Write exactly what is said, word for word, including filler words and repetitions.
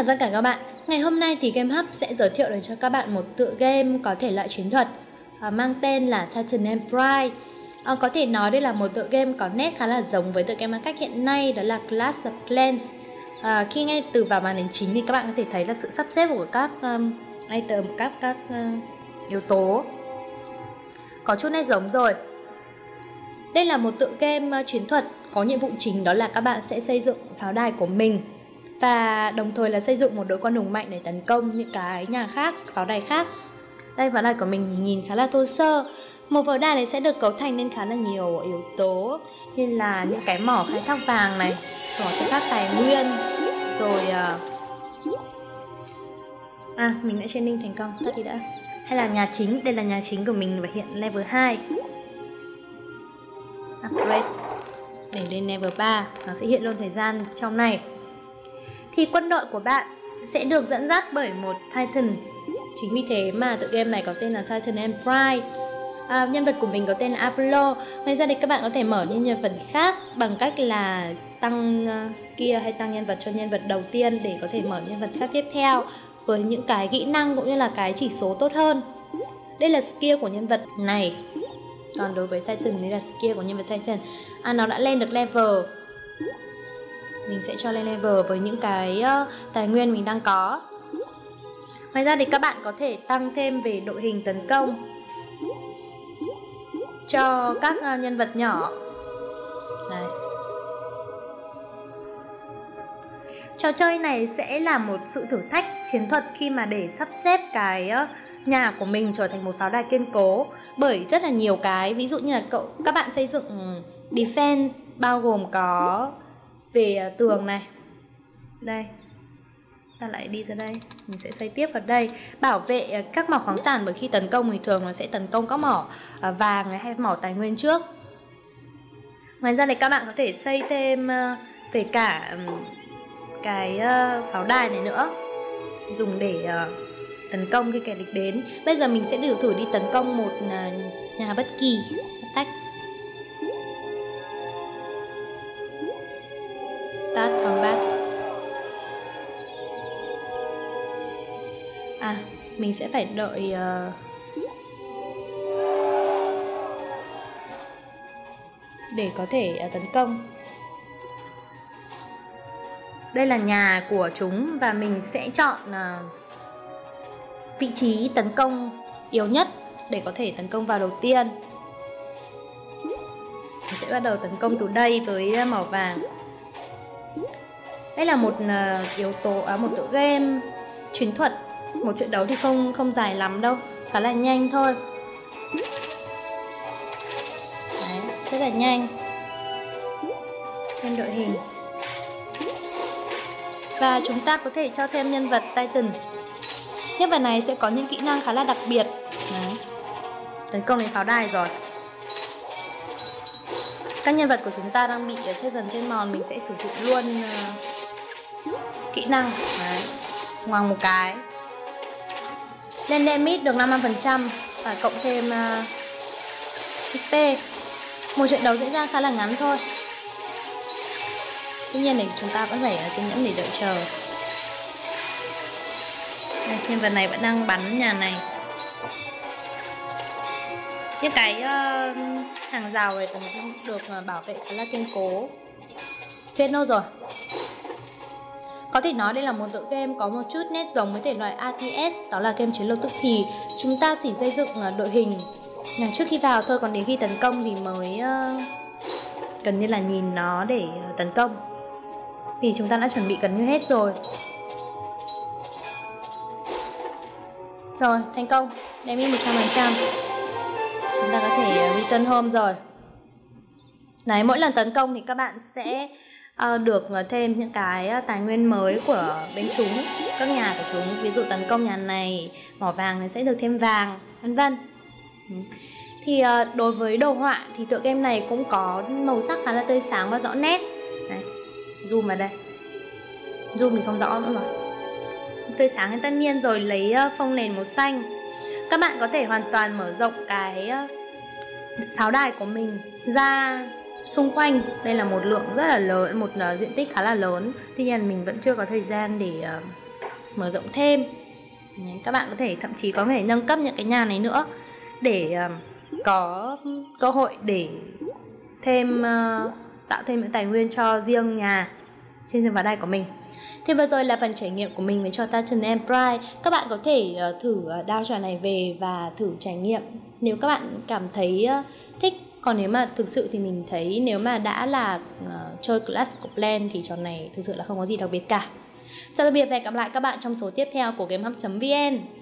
chào tất cả các bạn. Ngày hôm nay thì GameHub sẽ giới thiệu đến cho các bạn một tựa game có thể loại chiến thuật à, mang tên là Titan Empires. À, có thể nói đây là một tựa game có nét khá là giống với tựa game ăn cách hiện nay, đó là Clash of Clans. À, khi ngay từ vào màn hình chính thì các bạn có thể thấy là sự sắp xếp của các um, item, các các uh, yếu tố có chút nét giống rồi. Đây là một tựa game uh, chiến thuật có nhiệm vụ chính đó là các bạn sẽ xây dựng pháo đài của mình và đồng thời là xây dựng một đội quân hùng mạnh để tấn công những cái nhà khác, pháo đài khác. Đây, pháo đài của mình thì nhìn khá là thô sơ. Một pháo đài này sẽ được cấu thành nên khá là nhiều yếu tố như là những cái mỏ khai thác vàng này, mỏ khai thác tài nguyên, rồi à mình đã training thành công, tất thì đã. Hay là nhà chính, đây là nhà chính của mình và hiện level hai. Upgrade để lên level ba, nó sẽ hiện luôn thời gian trong này. Thì quân đội của bạn sẽ được dẫn dắt bởi một Titan. Chính vì thế mà tựa game này có tên là Titan Empires. À, nhân vật của mình có tên là Apollo. Ngoài ra thì các bạn có thể mở những nhân vật khác bằng cách là tăng uh, skill hay tăng nhân vật cho nhân vật đầu tiên để có thể mở nhân vật khác tiếp theo với những cái kỹ năng cũng như là cái chỉ số tốt hơn. Đây là skill của nhân vật này. Còn đối với Titan, đây là skill của nhân vật Titan. À, nó đã lên được level. Mình sẽ cho lên level với những cái uh, tài nguyên mình đang có. Ngoài ra thì các bạn có thể tăng thêm về đội hình tấn công cho các uh, nhân vật nhỏ này. Trò chơi này sẽ là một sự thử thách chiến thuật khi mà để sắp xếp cái uh, nhà của mình trở thành một pháo đài kiên cố, bởi rất là nhiều cái, ví dụ như là cậu các bạn xây dựng defense bao gồm có về tường này, đây, sao lại đi ra đây, mình sẽ xây tiếp vào đây, bảo vệ các mỏ khoáng sản, bởi khi tấn công thì thường nó sẽ tấn công các mỏ vàng hay mỏ tài nguyên trước. Ngoài ra thì các bạn có thể xây thêm về cả cái pháo đài này nữa, dùng để tấn công khi kẻ địch đến. Bây giờ mình sẽ thử thử đi tấn công một nhà bất kỳ, tách. Start combat. À, mình sẽ phải đợi uh, để có thể uh, tấn công. Đây là nhà của chúng và mình sẽ chọn uh, vị trí tấn công yếu nhất để có thể tấn công vào đầu tiên. Mình sẽ bắt đầu tấn công từ đây với màu vàng. Đây là một uh, yếu tố à, một tựa game chiến thuật, một trận đấu thì không không dài lắm đâu, khá là nhanh thôi. Đấy, rất là nhanh. Thêm đội hình và chúng ta có thể cho thêm nhân vật Titan. Nhân vật này sẽ có những kỹ năng khá là đặc biệt. Đấy, tấn công đến pháo đài rồi. Các nhân vật của chúng ta đang bị chết dần trên mòn, mình sẽ sử dụng luôn uh, kỹ năng. Đấy, ngoằng một cái. Lên damage được năm mươi lăm phần trăm và cộng thêm uh, ích pê. Một trận đấu diễn ra khá là ngắn thôi. Tuy nhiên thì chúng ta vẫn phải kiên nhẫn để đợi chờ. Đây, nhân vật này vẫn đang bắn nhà này. Những cái uh, hàng rào này cũng được bảo vệ khá là kiên cố. Chết nốt rồi. Có thể nói đây là một tựa game có một chút nét giống với thể loại R T S, đó là game chiến lược tức thì. Chúng ta chỉ xây dựng đội hình nhà trước khi vào thôi, còn đến khi tấn công thì mới uh, gần như là nhìn nó để tấn công. Vì chúng ta đã chuẩn bị gần như hết rồi. Rồi, thành công. Đem đi một trăm phần trăm. Chúng ta có thể return home rồi. Đấy, mỗi lần tấn công thì các bạn sẽ uh, được thêm những cái tài nguyên mới của bên chúng, các nhà của chúng. Ví dụ tấn công nhà này, mỏ vàng thì sẽ được thêm vàng, vân vân. Thì uh, đối với đồ họa thì tựa game này cũng có màu sắc khá là tươi sáng và rõ nét. Đấy, zoom vào đây. Zoom thì không rõ nữa rồi. Tươi sáng thì tất nhiên rồi, lấy phông nền màu xanh. Các bạn có thể hoàn toàn mở rộng cái pháo đài của mình ra xung quanh. Đây là một lượng rất là lớn, một diện tích khá là lớn. Tuy nhiên mình vẫn chưa có thời gian để mở rộng thêm. Đấy, các bạn có thể thậm chí có thể nâng cấp những cái nhà này nữa để uh, có cơ hội để thêm uh, tạo thêm những tài nguyên cho riêng nhà trên rừng và đai của mình. Thì vừa rồi là phần trải nghiệm của mình với trò Titan Empires. Các bạn có thể uh, thử download trò này về và thử trải nghiệm nếu các bạn cảm thấy uh, thích. Còn nếu mà thực sự thì mình thấy nếu mà đã là uh, chơi Clash of Clans thì trò này thực sự là không có gì đặc biệt cả. Chào tạm biệt và hẹn gặp lại các bạn trong số tiếp theo của GameHub chấm vn.